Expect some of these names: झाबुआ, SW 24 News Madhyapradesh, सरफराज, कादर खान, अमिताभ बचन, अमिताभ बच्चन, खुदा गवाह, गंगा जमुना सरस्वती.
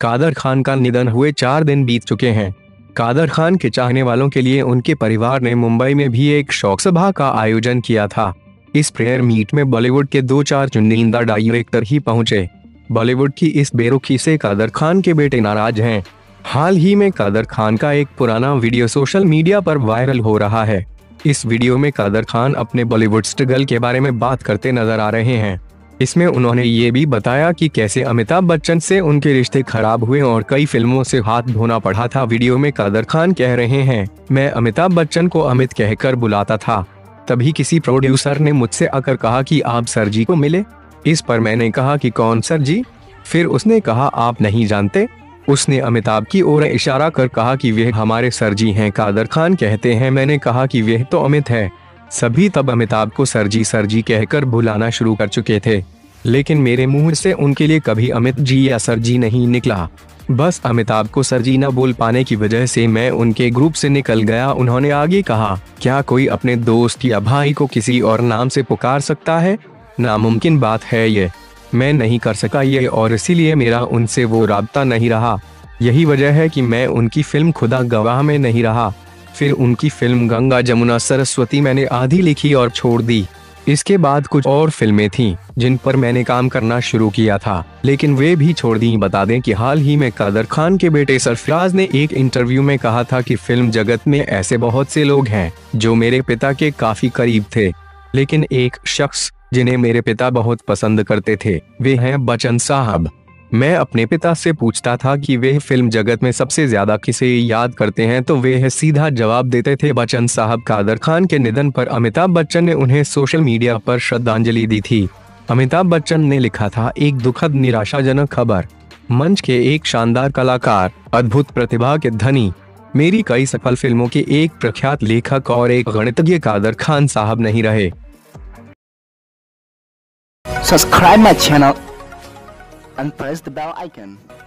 कादर खान का निधन हुए 4 दिन बीत चुके हैं। कादर खान के चाहने वालों के लिए उनके परिवार ने मुंबई में भी एक शोक सभा का आयोजन किया था। इस प्रेयर मीट में बॉलीवुड के 2-4 चुनिंदा डायरेक्टर ही पहुंचे। बॉलीवुड की इस बेरुखी से कादर खान के बेटे नाराज हैं। हाल ही में कादर खान का एक पुराना वीडियो सोशल मीडिया पर वायरल हो रहा है। इस वीडियो में कादर खान अपने बॉलीवुड स्ट्रगल के बारे में बात करते नजर आ रहे हैं। इसमें उन्होंने ये भी बताया कि कैसे अमिताभ बच्चन से उनके रिश्ते खराब हुए और कई फिल्मों से हाथ धोना पड़ा था। वीडियो में कादर खान कह रहे हैं, मैं अमिताभ बच्चन को अमित कहकर बुलाता था, तभी किसी प्रोड्यूसर ने मुझसे आकर कहा कि आप सर जी को मिले। इस पर मैंने कहा कि कौन सर जी? फिर उसने कहा आप नहीं जानते। उसने अमिताभ की ओर इशारा कर कहा कि वह हमारे सर जी हैं। कादर खान कहते हैं, मैंने कहा कि वह तो अमित है। सभी तब अमिताभ को सर जी कहकर बुलाना शुरू कर चुके थे, लेकिन मेरे मुंह से उनके लिए कभी अमित जी या सर जी नहीं निकला। बस अमिताभ को सर जी न बोल पाने की वजह से मैं उनके ग्रुप से निकल गया। उन्होंने आगे कहा, क्या कोई अपने दोस्त या भाई को किसी और नाम से पुकार सकता है? नामुमकिन बात है ये। मैं नहीं कर सका ये और इसीलिए मेरा उनसे वो राब्ता नहीं रहा। यही वजह है कि मैं उनकी फिल्म खुदा गवाह में नहीं रहा। फिर उनकी फिल्म गंगा जमुना सरस्वती मैंने आधी लिखी और छोड़ दी। इसके बाद कुछ और फिल्में थीं जिन पर मैंने काम करना शुरू किया था, लेकिन वे भी छोड़ दी। बता दें कि हाल ही में कादर खान के बेटे सरफराज ने एक इंटरव्यू में कहा था कि फिल्म जगत में ऐसे बहुत से लोग हैं जो मेरे पिता के काफी करीब थे, लेकिन एक शख्स जिन्हें मेरे पिता बहुत पसंद करते थे वे हैं बच्चन साहब। मैं अपने पिता से पूछता था कि वे फिल्म जगत में सबसे ज्यादा किसे याद करते हैं, तो वे सीधा जवाब देते थे बच्चन साहब। कादर खान के निधन पर अमिताभ बच्चन ने उन्हें सोशल मीडिया पर श्रद्धांजलि दी थी। अमिताभ बच्चन ने लिखा था, एक दुखद निराशाजनक खबर। मंच के एक शानदार कलाकार, अद्भुत प्रतिभा के धनी, मेरी कई सफल फिल्मों के एक प्रख्यात लेखक और एक गणितज्ञ कादर खान साहब नहीं रहे। Subscribe my channel and press the bell icon.